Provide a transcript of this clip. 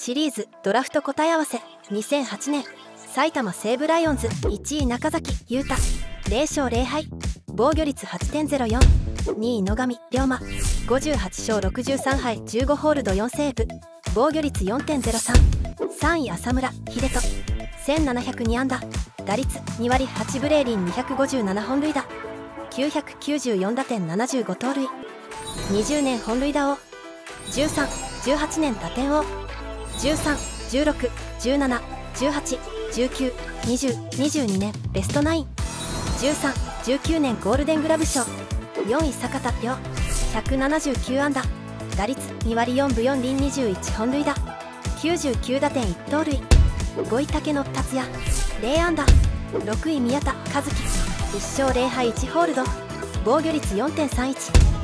シリーズドラフト答え合わせ2008年埼玉西武ライオンズ1位中崎優太0勝0敗防御率 8.04 2位野上龍馬58勝63敗15ホールド4セーブ防御率 4.033 位浅村秀人1702安打打率2割8分0厘257本塁打994打点75盗塁20年本塁打王1318年打点王13161718192022年ベスト91319年ゴールデングラブ賞4位坂田亮179安打打率2割4分4厘21本塁打99打点1盗塁5位竹野達也0安打6位宮田和樹1勝0敗1ホールド防御率 4.31